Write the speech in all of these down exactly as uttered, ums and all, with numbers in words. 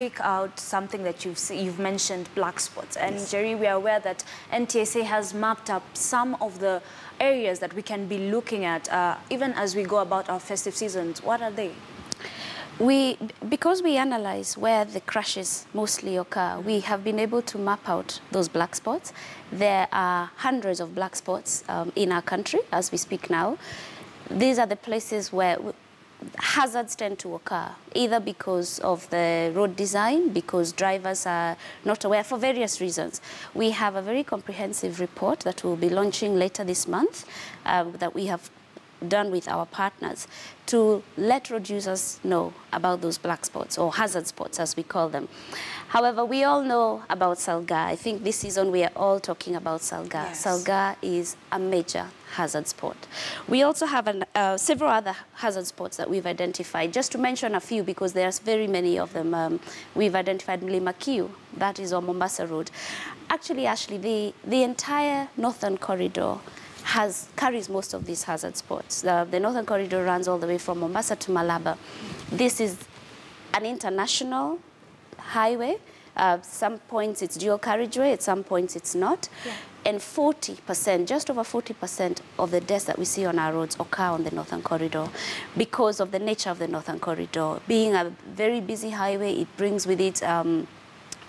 Speak out something that you've seen, you've mentioned black spots, and yes. Jerry, we are aware that N T S A has mapped up some of the areas that we can be looking at, uh, even as we go about our festive seasons. What are they? We, because we analyze where the crashes mostly occur, we have been able to map out those black spots. There are hundreds of black spots um, in our country as we speak now. These are the places where we, hazards tend to occur, either because of the road design, because drivers are not aware, for various reasons. We have a very comprehensive report that we'll be launching later this month um, that we have done with our partners to let road users know about those black spots, or hazard spots as we call them. However, we all know about Salga. I think this season we are all talking about Salga. Yes. Salga is a major hazard spot. We also have an, uh, several other hazard spots that we've identified. Just to mention a few, because there's very many of them, um, we've identified Mlima Kiu, that is on Mombasa Road. Actually, Ashley, the, the entire Northern Corridor Has, carries most of these hazard spots. Uh, the Northern Corridor runs all the way from Mombasa to Malaba. This is an international highway. Uh, some points it's dual carriageway, at some points it's not. Yeah. And forty percent, just over forty percent of the deaths that we see on our roads occur on the Northern Corridor because of the nature of the Northern Corridor. Being a very busy highway, it brings with it um,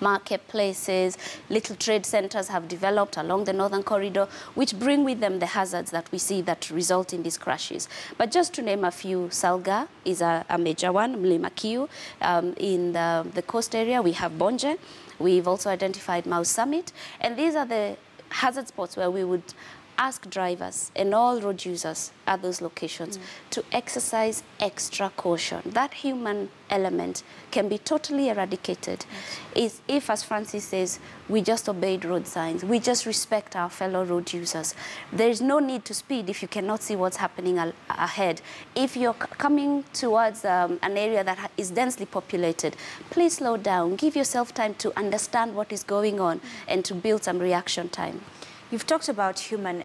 marketplaces, little trade centers have developed along the Northern Corridor, which bring with them the hazards that we see that result in these crashes. But just to name a few, Salga is a, a major one, Mlima Kiu. Um, in the, the coast area, we have Bonje. We've also identified Mau Summit. And these are the hazard spots where we would ask drivers and all road users at those locations mm. to exercise extra caution. That human element can be totally eradicated yes. if, as Francis says, we just obeyed road signs, we just respect our fellow road users. There's no need to speed if you cannot see what's happening al ahead. If you're c coming towards um, an area that ha is densely populated, please slow down, give yourself time to understand what is going on and to build some reaction time. You've talked about human